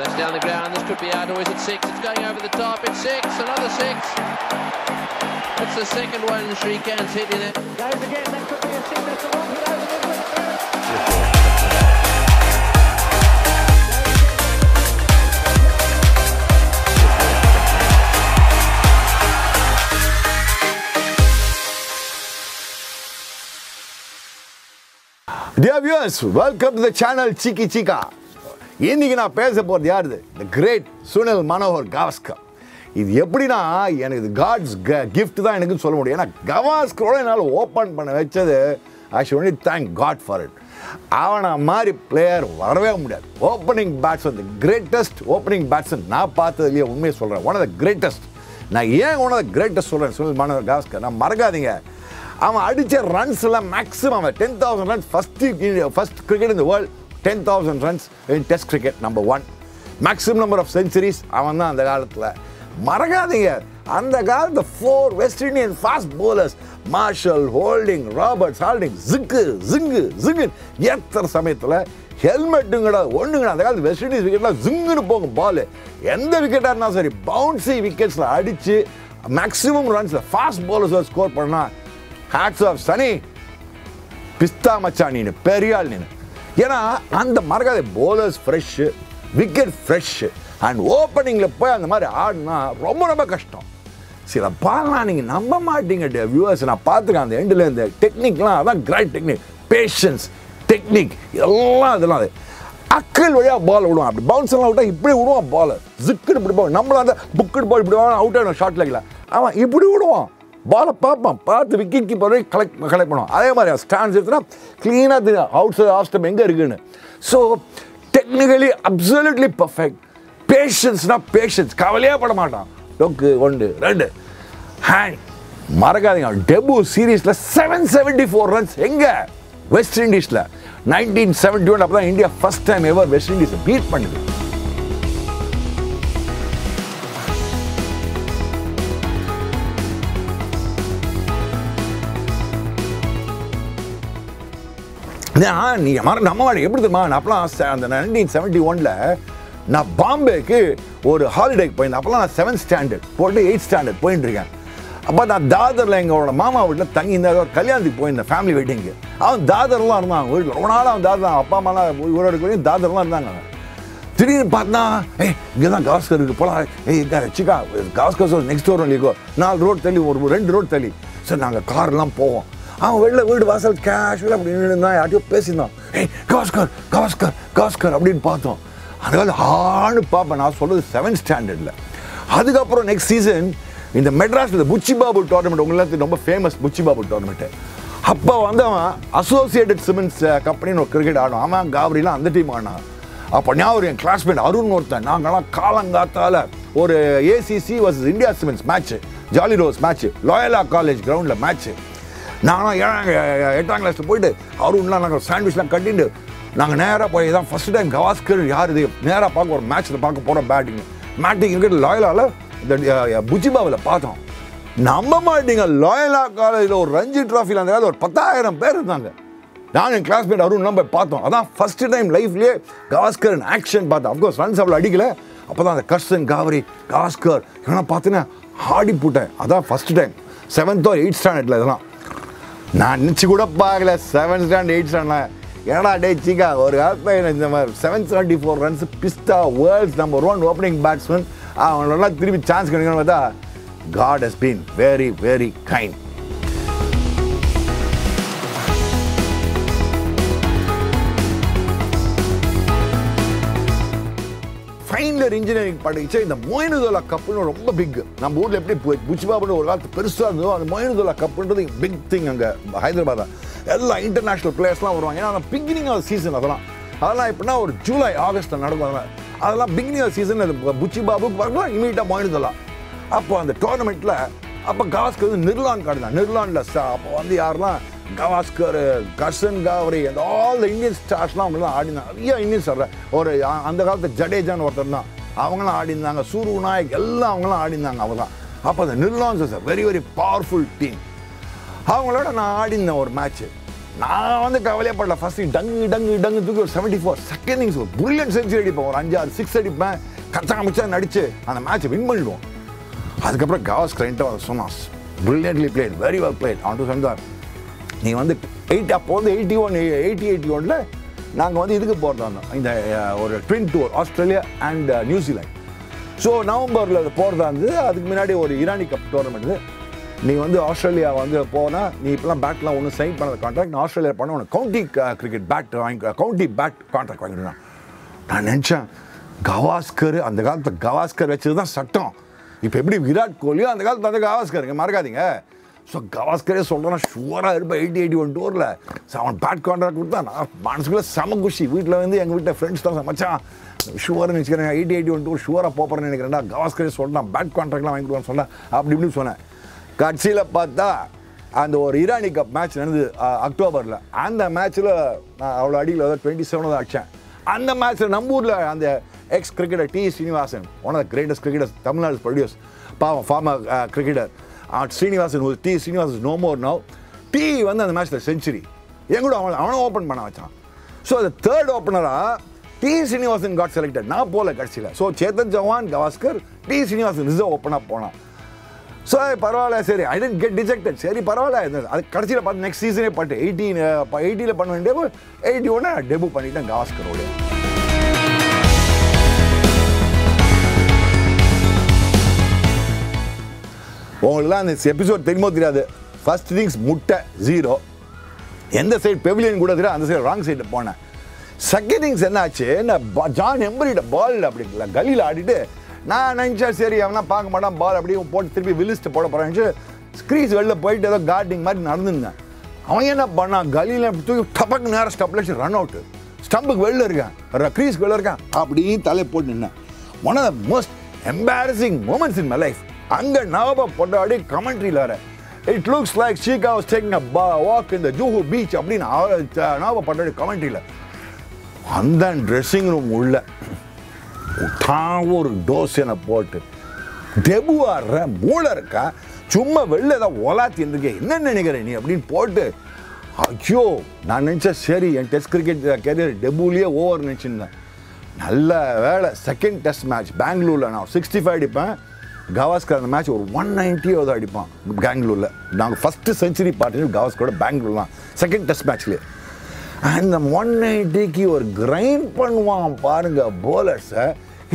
That's down the ground. This could be our noise at six. It's going over the top. It's six. Another six. That's the second one Srikanth's hit in it. Goes again. That could be a six. That's a one. Dear viewers, welcome to the channel Chiki Chika. Today I am going to talk about the great Sunil Manohar Gavaskar. This is God's gift. I can tell you that Gavaskar opened I should only thank God for it. He is a player the opening batsman, the greatest opening batsman I have seen. One of the greatest. I am one of the greatest Sunil Manohar Gavaskar. I runs maximum 10,000 runs first cricket in the world, 10,000 runs in test cricket number 1. Maximum number of centuries avanda andha kaalathula. Maragadinga andha kaal the 4 West Indian fast bowlers Marshall, Holding, Roberts, Holding, Zing yethar samayathula helmet ingada onnunga andha kaal West Indies wicket la zing nu pogum ball endha wicket ah irundha sari bouncy wickets la adichu maximum runs the fast bowlers will score panna. Hats off, Sunny. Pista machani ne, periyal ne. Yana, and the market bowlers fresh, wicket fresh, and opening le pay and the market hard na, romba kashtam. Sila balla ninge number marting de viewers na paathuka and end le the technique la, that great technique, patience, technique, all that. Akil vadiya ball udum apdi bounce la utta ipdi udum ball zikku ipdi ball nammala and booked ball ipdi out and shot lagila ava ipdi udum ball paapam paathu wicket keeper collect pannuvom adhe mari stands edutna clean ah outside off stump enga irukku. So technically absolutely perfect, patience na patience kavaliya padamaata look 1 2 hand maragadinga debut series la 774 runs enga West Indies la 1971 appo India first time ever West Indies beat pannudhu. நம்மவாடி எப்படி தெரியுமா அப்போலாம் அந்த 1971ல நான் பாம்பேக்கு ஒரு ஹாலிடேக்கு போயிருந்தேன். அப்போலாம் நான் 7th standard போட்டு 8th ஸ்டாண்டர்ட் போயிட்டு இருக்கேன். அப்போ நான் தாதரில் எங்களோட மாமா வீட்டில் தங்கி இந்த கல்யாணத்துக்கு போயிருந்தேன் ஃபேமிலி வெட்டிங்கு. அவன் தாதர்லாம் இருந்தான் அவங்க வீட்டில் ரொம்ப நாள். அவன் தாதர் அப்பா அம்மாலாம் இவரோட கூடயும் தாதர்லாம் இருந்தாங்க. திடீர்னு பார்த்தா ஏய் இங்கே தான் கவாஸ்கர் இருக்குது போலாம். ஏய் சிக்கா கவாஸ்கர் நெக்ஸ்ட் ரோட் ஒன்றிக்கோ 4 ரோட் தள்ளி ஒரு 2 ரோட் தள்ளி சார் நாங்கள் கார்லாம் போவோம். அவன் வெளில வீடு வாசல் கேஷுவலாக அப்படி நின்றுந்தான். யார்ட்டையோ பேசியிருந்தான். ஏய் கவாஸ்கர் கவாஸ்கர் கவாஸ்கர் அப்படின்னு பார்த்தோம். அதனால ஆணு பார்ப்பேன். நான் சொல்கிறது 7th ஸ்டாண்டர்டில். அதுக்கப்புறம் நெக்ஸ்ட் சீசன் இந்த மெட்ராஸில் புச்சி பாபு டோர்னமெண்ட் உங்களுக்கு ரொம்ப ஃபேமஸ் புச்சி பாபு டோர்னமெண்ட்டு. அப்போ வந்து அவன் அசோசியேட்டட் சிமெண்ட்ஸ் கம்பெனின்னு ஒரு கிரிக்கெட் ஆடும். அவன் காவிரிலாம் அந்த டீம் ஆனான். அப்போ நான் ஒரு என் கிளாஸ்மேட் அருண் ஒருத்தன் நாங்கள்லாம் காலங்காத்தால் ஒரு ACC versus India cements match Jolly Rovers match Loyola college கிரவுண்டில் மேட்ச்சு. நானும் 8ஆம் கிளாஸில் போயிட்டு அருண்லாம் நாங்கள் சாண்ட்விச்லாம் கட்டிட்டு நாங்கள் நேராக போய் தான் ஃபஸ்ட் டைம் கவாஸ்கர் யார் இது நேராக பார்க்க ஒரு மேட்ச்சில் பார்க்க போகிறோம். பேட்டிங் கிரிக்கெட் லாயலாவில் இந்த புஜிபாவில் பார்த்தோம். நம்ப மாட்டீங்க லாயலா காலேஜில் ஒரு ரஞ்சி ட்ராஃபியில் அந்த காலத்தில் ஒரு 10,000 பேர் இருந்தாங்க. நான் என் கிளாஸ்மேட் அருண்லாம் போய் பார்த்தோம். அதான் ஃபஸ்ட் டைம் லைஃப்லேயே கவாஸ்கர் ஆக்ஷன் பார்த்தேன். அஃப்கோர்ஸ் ரன்ஸ் அவ்வளோ அடிக்கலை. அப்போ தான் அந்த கர்ஷன் காவிரி கவாஸ்கர் இவனா பார்த்தீங்கன்னா ஆடி போட்டேன். அதான் first time 7th or 8th ஸ்டாண்டர்டில். இதெல்லாம் நான் நினச்சி கூட பார்க்கல 7th ஸ்டாண்டர்ட் 8th ஸ்டாண்டர்டில். ஏன்னா டே சிக்கா ஒரு காலத்தில் இந்த மாதிரி 774 ரன்ஸ் பிஸ்தா வேர்ல்ட்ஸ் நம்பர் 1 ஓப்பனிங் பேட்ஸ்மேன் அவங்களெல்லாம் திருப்பி சான்ஸ் கிடைக்கணும்னு பார்த்தா God has been very kind. Final engineering படிச்சு இந்த மொயினுதோலா கப்புன்னு ரொம்ப பிக். நம்ம ஊரில் எப்படி புச்சிபாபுன்னு ஒரு காலத்து பெருசாக இருந்ததோ அந்த மொயினுதோலா கப்புன்றது பிக் திங். அங்கே ஹைதராபாத் தான் எல்லா இன்டர்நேஷ்னல் பிளேயர்ஸ்லாம் வருவாங்க. ஏன்னா அந்த பிகினிங் ஆஃப் சீசன் அதெல்லாம் எப்படின்னா ஒரு ஜூலை ஆகஸ்ட்டில் நடக்கும். அதெல்லாம் பிகினிங் ஆஃப் சீசன் புச்சிபாபு பார்க்கலாம் இமீடியட்டாக மொயினுதோலா. அப்போ அந்த டோர்னமெண்ட்டில் அப்போ கவாஸ்கர் வந்து நெதர்லாண்ட் காடுதான். நெதர்லாண்டில் அப்போ வந்து யாரெல்லாம் கவாஸ்கர் கர்ஷன் காவரி அந்த ஆல் த இந்தியன் ஸ்டார்ஸ்லாம் அவங்களாம் ஆடினாங்க. நிறையா இந்தியன் ஸ்டார் ஒரு அந்த காலத்தில் ஜடேஜான்னு ஒருத்தர் தான் அவங்களாம் ஆடிருந்தாங்க. சூரு நாயக் எல்லாம் அவங்களாம் ஆடிருந்தாங்க. அவங்க தான் அப்போ அந்த நிர்லான்ஸ் வெரி பவர்ஃபுல் டீம். அவங்களோட நான் ஆடினேன் ஒரு மேட்ச்சு. நான் வந்து கவலையே படல ஃபர்ஸ்ட் டங்கு டங்கு டங்கு தூக்கி 74 செகண்ட் இன்னிங்ஸ் ஒரு brilliant செஞ்சுரி அடிப்போம் ஒரு 5 6 சிக்ஸ் அடிப்பேன் கச்சா முச்சா நடிச்சு அந்த மேட்ச் வின் பண்ணிடுவோம் அதுக்கு அப்புறம் கவாஸ்கர் கிட்ட வந்து சொன்னான் brilliantly played very well played ஆன் டு சந்தார் நீ வந்து 8 அப்போ வந்து 81 ல நாங்க வந்து இதுக்கு போறதானோம் இந்த ஒரு twin tour Australia and New Zealand so நவம்பர்ல போறதானது அதுக்கு முன்னாடி ஒரு ஈரானி கப் டோர்னமென்ட் நீ வந்து ஆஸ்திரேலியா வந்து போனா நீ இப்பலாம் பேட்லாம் ஒன்னு சைன் பண்ணாத கான்ட்ராக்ட் ஆஸ்திரேலியா பண்ண ஒரு county cricket bat county bat contract வாங்கிடுறான் நான் நினைச்சேன் கவாஸ்கர் அந்த காலத்துல கவாஸ்கர் வச்சது தான் சட்டம் இப்போ எப்படி விராட் கோலி அந்த காலத்துல அந்த கவாஸ்கர்ங்க மறக்காதீங்க சோ கவாஸ்கரே சொல்றான் ஷூரா இருப்பா 81 டோர்ல அவன் பேட் கான்ட்ராக்ட் கொடுத்தா நான் மனசுக்குள்ள செம குஷி வீட்ல வந்து எங்க வீட்ல ஃப்ரெண்ட்ஸ் தான் மச்சான் ஷூரா நினைக்கிறேன் 81 டோர் ஷூரா போப்பறேன்னு நினைக்கிறேன்டா கவாஸ்கரே சொல்றான் பேட் கான்ட்ராக்ட்லாம் வாங்கிடுவான்னு சொன்னா அப்படி இப்படி சொன்னேன் கட்சியில் பார்த்தா அந்த ஒரு ஈரானி கப் மேட்ச் நடந்தது அக்டோபரில் அந்த மேட்ச்சில் நான் அவ்வளோ அடியில் அதாவது 27 தான் அடித்தேன் அந்த மேட்ச்சில் நம்ம ஊரில் அந்த ex cricketer T Srinivasan one of the greatest cricketers Tamil Nadu produce பாவம் former cricketer Srinivasan T Srinivasan no more now T வந்து அந்த மேட்ச்சில் செஞ்சுரி எங்கூட அவனும் ஓப்பன் பண்ண வச்சான் ஸோ அது தேர்ட் ஓப்பனராக டி ஸ்ரீனிவாசன் காட் செலக்டட் நான் போகல கட்சியில் so Chetan Chauhan Gavaskar T Srinivasan reserve ஓப்பனாக போனான் ஸோ பரவாயில்ல சரி ஐ டென்ட் கெட் டிஜெக்டட் சரி பரவாயில்ல அது கடைசியில் பார்த்து நெக்ஸ்ட் சீசனே பாட்டு 18 பண்ண வேண்டிய 81 டெபு பண்ணிட்டேன் கவாஸ்கரோடு உங்களுக்குலாம் அந்த எபிசோட் தெரியுமோ தெரியாது ஃபர்ஸ்ட் இன்னிங்ஸ் முட்டை 0 எந்த சைடு பெவிலியன் கூட தெரியாது அந்த சைடு ராங் சைடு போனேன் செகண்ட் இன்னிங்ஸ் என்ன ஆச்சு நான் ஜான் எம்பரிட்ட பால் அப்படிங்களா கலியில் ஆடிட்டு நான் நினச்சேன் சரி அவனா பார்க்க மாட்டான் பால் அப்படியே போட்டு திருப்பி விலிஸ்ட்டு போட போகிறான்னு ஸ்க்ரீஸ் வெளில போயிட்டு ஏதோ கார்டிங் மாதிரி நடந்துருந்தேன் அவன் என்ன பண்ணான் கலியில் தூக்கி டபக்கு நேரம் ஸ்டப்லச்சு ரன் அவுட்டு ஸ்டம்புக்கு வெளில இருக்கான் க்ரீஸ்க்கு வெளில இருக்கான் அப்படின்னு தலையை போட்டு நின்னேன் one of the most embarrassing moments in my life அங்கே நவபா போட்டாடி கமெண்ட்ரியில் வர it looks like Cheeka was taking a walk in the Juhu beach அப்படின்னு நவபா போட்டாடி கமெண்ட்ரியில் அந்த ட்ரெஸ்ஸிங் ரூம் உள்ள தான் ஒரு டோசனை போட்டு டெபு ஆடுற மூளை இருக்கா சும்மா வெளில ஏதாவது ஒலாத்தி இருந்திருக்கேன் என்ன நினைக்கிறேன் நீ அப்படின்னு போட்டு ஐயோ நான் நினச்சேன் சரி என் டெஸ்ட் கிரிக்கெட் கேரியர் டெபுலேயே ஓவர் நினச்சிருந்தேன் நல்ல வேலை செகண்ட் டெஸ்ட் மேட்ச் பெங்களூரில் நான் 65 அடிப்பேன் கவாஸ்கர் அந்த மேட்ச் ஒரு 190 தான் அடிப்பான் பெங்களூரில் நாங்கள் ஃபஸ்ட்டு செஞ்சுரி பார்த்து கவாஸ்கரோட பெங்களூர் தான் செகண்ட் டெஸ்ட் மேட்ச்லேயே அந்த 190க்கு ஒரு கிரைண்ட் பண்ணுவான் பாருங்க போலர்ஸை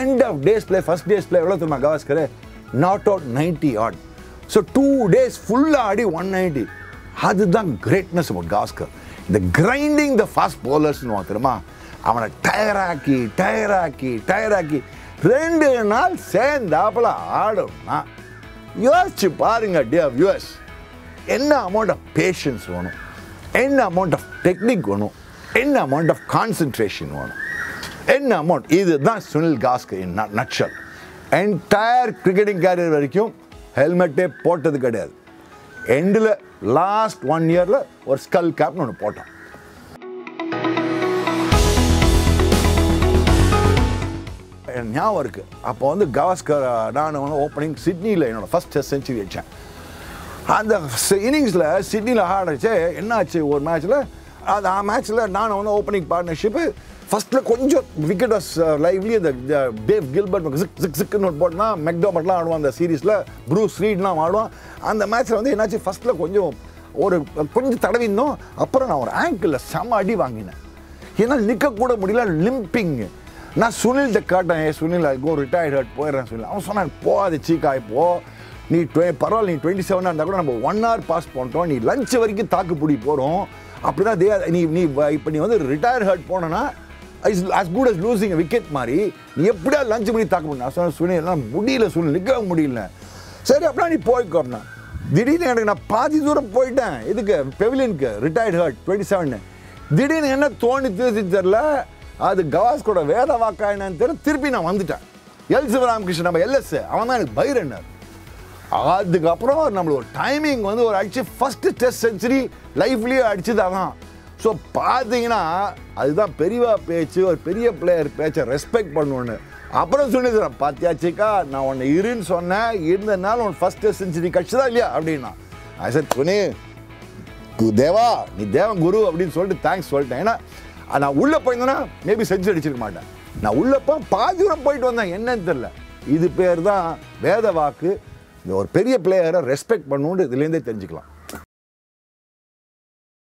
end of days play first days play evlo thiruma Gavaskar not out 90 odd so 2 days full aadi 190 adudhan greatness about Gavaskar the grinding the fast bowlers nu thiruma avana tire aki rendu naal sendapla aaduna yochu paarenga dear viewers enna amount of patience vanu enna amount of technique vanu enna amount of concentration vanu என்ன amount இதுதான் Sunil Gavaskar in nutshell entire cricketing career வரைக்கும் ஹெல்மெட்டே போட்டது கிடையாது எண்டில் last 1 இயரில் ஒரு skull கேப்னு ஒன்று போட்டான் ஞாபகம் இருக்குது அப்போ வந்து கவாஸ்கர் நான் ஓப்பனிங் சிட்னியில் என்னோட ஃபர்ஸ்ட் டெஸ்ட் செஞ்சுரி அடித்தேன் அந்த இன்னிங்ஸில் சிட்னியில் ஆடிச்சு என்ன ஆச்சு ஒரு மேட்ச்சில் அது ஆ மேட்ச்சில் நான் ஓப்பனிங் பார்ட்னர்ஷிப்பு ஃபஸ்ட்டில் கொஞ்சம் விக்கெட் வாஸ் லைவ்லி இந்த டேவ் கில்பர்ட் சிக்ஸுக்குன்னு ஒன்று போட்டுனா மெக்டோமட்லாம் ஆடுவான் அந்த சீரீஸில் ப்ரூஸ் ரீட்லாம் ஆடுவான் அந்த மேட்ச்சில் வந்து என்னாச்சு ஃபஸ்ட்டில் கொஞ்சம் தடவி இருந்தோம் அப்புறம் நான் ஒரு ஆங்கிளில் செம அடி வாங்கினேன் என்னால் நிற்கக்கூட முடியல லிம்பிங்கு நான் சுனில்கிட்ட கேட்டேன் ஏ சுனில் அதுக்கு ஒரு ரிட்டையர்ட் ஹர்ட் போயிடுறேன் சுனில் அவன் சொன்னான் போகாது சீக்கா இப்போ நீ பரவாயில்ல நீ 27 இருந்தால் கூட நம்ம 1 hour பாஸ் பண்ணிட்டோம் நீ லஞ்ச் வரைக்கும் தாக்குப்பிடி போகிறோம் அப்படின்னா தே நீ இப்போ நீ வந்து ரிட்டையர் ஹர்ட் போனோன்னா is as good as losing wicket மாதிரி நீ எப்படியா லஞ்ச் பண்ணி தாக்க முடியும் நான் சொன்ன சூழ்நிலை முடியல சூழ்நிலை நிற்க முடியல சரி அப்படின்னா நீ போய்க்கோ அப்படின்னா திடீர்னு எனக்கு நான் பாதி தூரம் போயிட்டேன் இதுக்கு பெவிலியனுக்கு ரிட்டையர்ட் ஹர்ட் 27 திடீர்னு என்ன தோணி திருச்சி தெரில அது கவாஸ்கரோட வேத வாக்கா என்னன்னு தெரியல திருப்பி நான் வந்துட்டேன் எல் சிவராமகிருஷ்ணன் நம்ம எல்எஸ் அவன் தான் எனக்கு பைரன்னர் அதுக்கப்புறம் நம்மளோட டைமிங் வந்து ஒரு அடிச்சு ஃபஸ்ட்டு டெஸ்ட் செஞ்சுரி லைஃப்லேயே அடிச்சது அதான் ஸோ பார்த்தீங்கன்னா அதுதான் பெரியவா பேச்சு ஒரு பெரிய பிளேயர் பேச்சை ரெஸ்பெக்ட் பண்ணுவோன்னு அப்புறம் சொல்லிடுறேன் பார்த்தியாச்சிக்கா நான் உன்னை இருன்னு சொன்னேன் இருந்ததுனால உன் ஃபஸ்ட் டெஸ்ட் செஞ்சுரி கட்சி தான் இல்லையா அப்படின்னா அது சார் துணி Deva, Nideva Guru, I didn't sold it, thanks, sold and I would up on maybe century Chilmada. Now, would up on Pazura point on the end. Either pair the Veda Vaki, your period player, respect, but no, the Linda Tenjikla.